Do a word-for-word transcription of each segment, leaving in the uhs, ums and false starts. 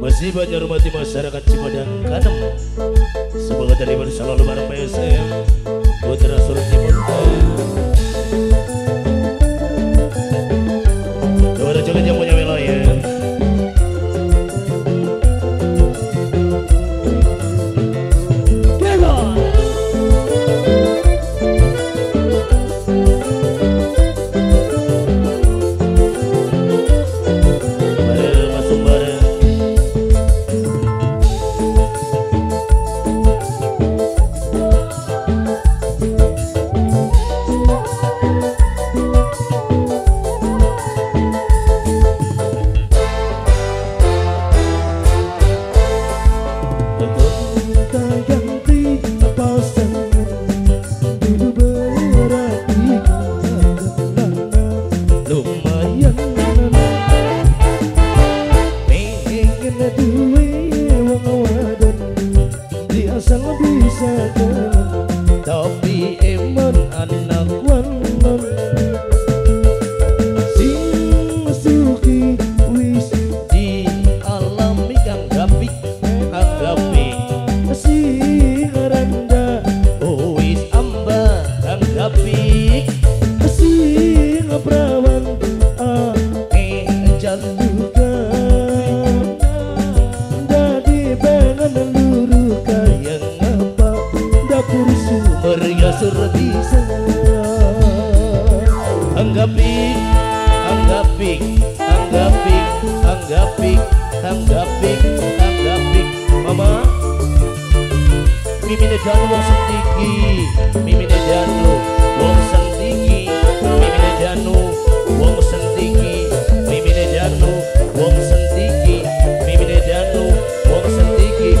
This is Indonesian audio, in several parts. Masih banyak rumati masyarakat Cipedang K enam. Semoga terlibat selalu bareng P S M Putra Surat Cipedang. Doa joget yang punya wilayah. Anggapik, anggapik, anggapik, anggapik, anggapik, anggapik, mama. Mimine danu wong sentiki, mimine danu wong sentiki, mimine danu wong sentiki, mimine danu wong sentiki, mimine danu wong sentiki,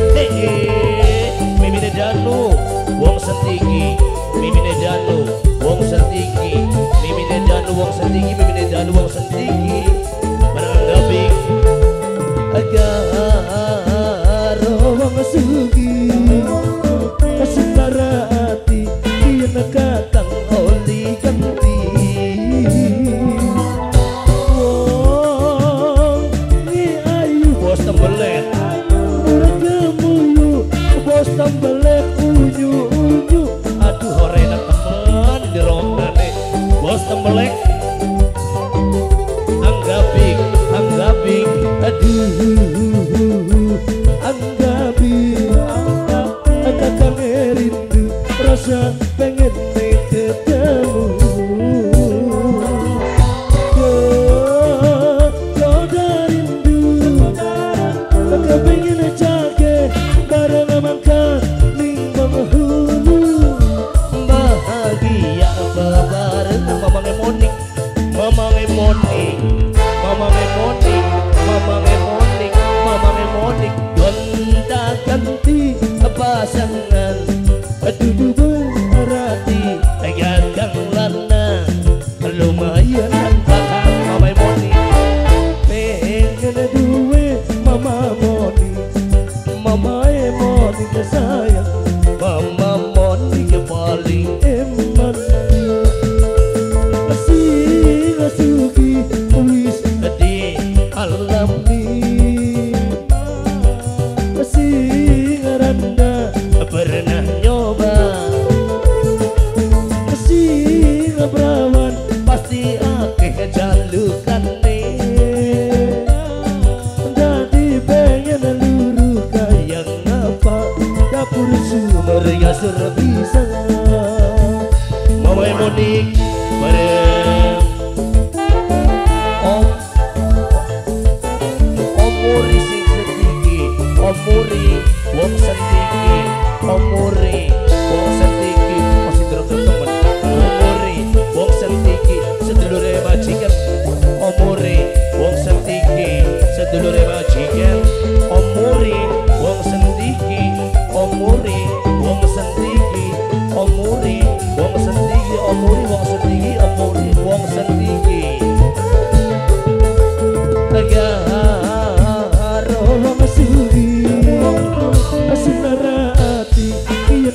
mimine danu wong sentiki, mimine danu wong sentiki. Wong sentiki mimine danu wong sentiki menanggapik agar wong sugi kesentara hati yen katang oli ganti wong ni ayu bos tembelet muyu bos tembelet unyu unyu aduh ora enak temen dirongane bos tembelet.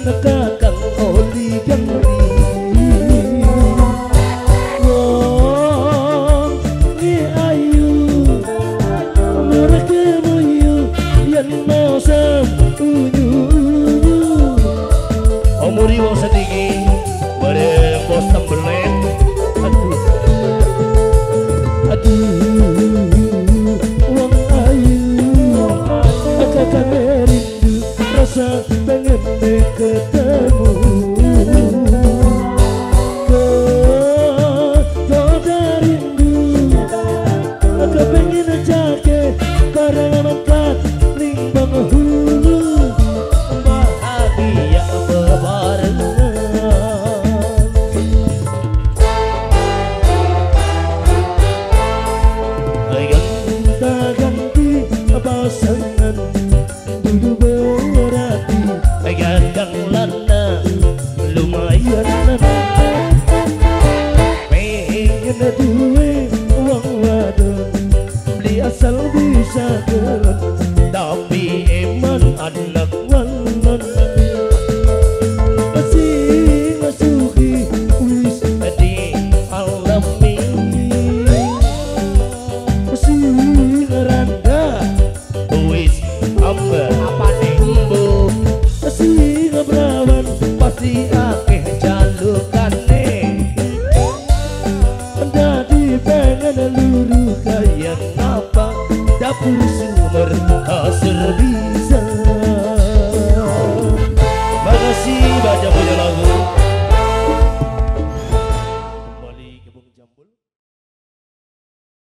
Kakang oli gentri wong ni ayu asal bisa gerak, tapi emang ada